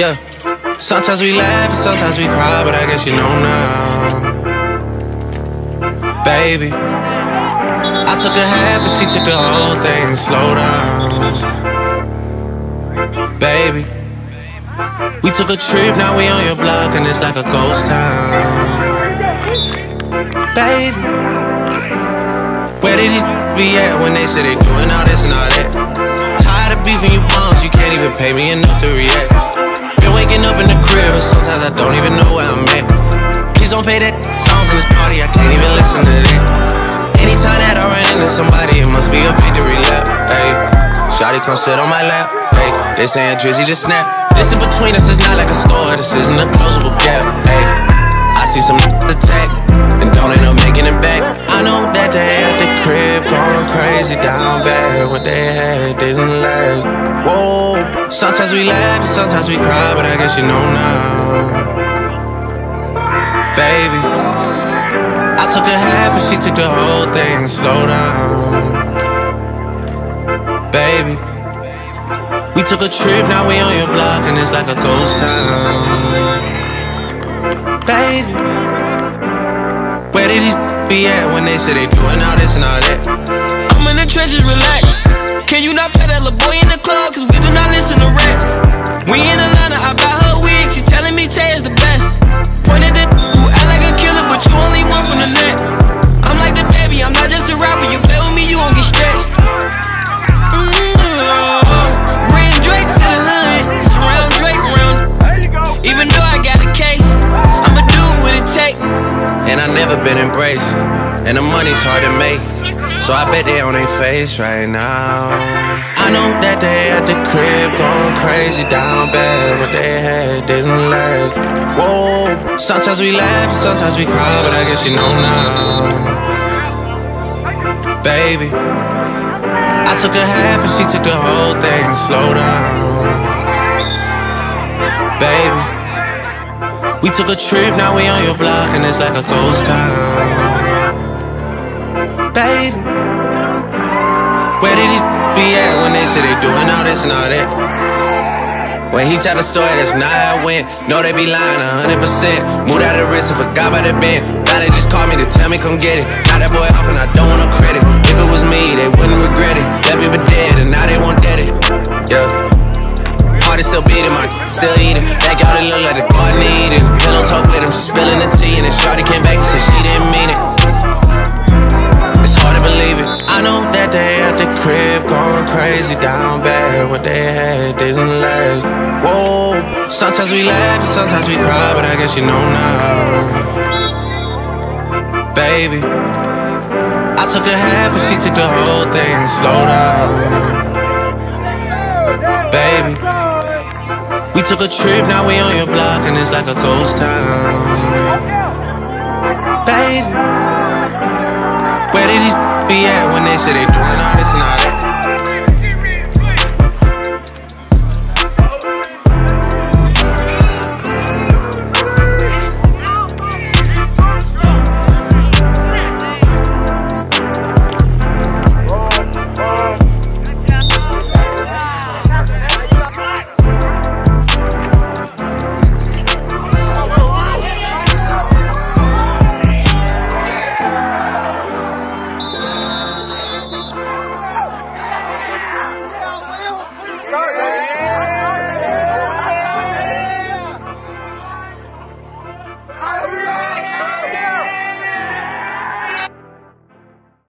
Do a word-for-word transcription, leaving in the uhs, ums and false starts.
Yeah. Sometimes we laugh and sometimes we cry, but I guess you know now. Baby, I took a half and she took the whole thing. Slow down, baby. We took a trip, now we on your block and it's like a ghost town. Baby, where did these be at when they said they doing all this and all that? Tired of beefing you bums, you can't even pay me enough to react. Waking up in the crib, sometimes I don't even know where I'm at. Please don't pay that songs in this party, I can't even listen to that. Anytime that I run into somebody, it must be a victory lap. Ayy, shawty come sit on my lap. Ayy, they saying Drizzy just snap. This in between us is not like a store, this isn't a closable gap. Ayy, I see some attack and don't end up making it back. I know that they at the crib going crazy down bad. What they had didn't last. Whoa. Sometimes we laugh and sometimes we cry, but I guess you know now. Baby, I took a half and she took the whole thing. Slow down, baby. We took a trip, now we on your block and it's like a ghost town. Baby, where did these be at when they said they doing all this and all that? I'm in the trenches, relax. Can you not pet that little boy in the club? Cause we do not listen to rest. We in Atlanta, I bought her wig. She telling me Tay is the best. Pointed at you, act like a killer, but you only one from the net. I'm like the baby, I'm not just a rapper. You play with me, you won't get stretched. Mm-hmm. Bring Drake to the hood, surround Drake around. Even though I got a case, I'ma do what it take. And I never been embraced, and the money's hard to make. So I bet they on their face right now. I know that they at the crib going crazy down bad. What they had didn't last. Whoa. Sometimes we laugh, sometimes we cry, but I guess you know now. Baby, I took a half and she took the whole thing. Slow down, baby. We took a trip, now we on your block and it's like a ghost town. Baby, where did these be at when they said they doing all this and all that? When he tell the story, that's not how it went. No, they be lying a hundred percent. Moved out of the wrist and forgot about the bend. Now they just call me to tell me come get it. Now that boy off and I don't want no credit. If it was me, they wouldn't regret it. Let me be dead and now they won't dead it. Yeah. Heart is still beating, my still eating. Back out it look like the garden eating. Pillow talk with him, she spilling the tea. And then shawty came back and said she didn't mean it. I know that they at the crib going crazy down bad. What they had didn't last. Whoa. Sometimes we laugh, sometimes we cry, but I guess you know now. Baby, I took a half and she took the whole thing. Slow down, baby. We took a trip, now we on your block and it's like a ghost town. Baby, where did these be at when they said they doing all this and all that?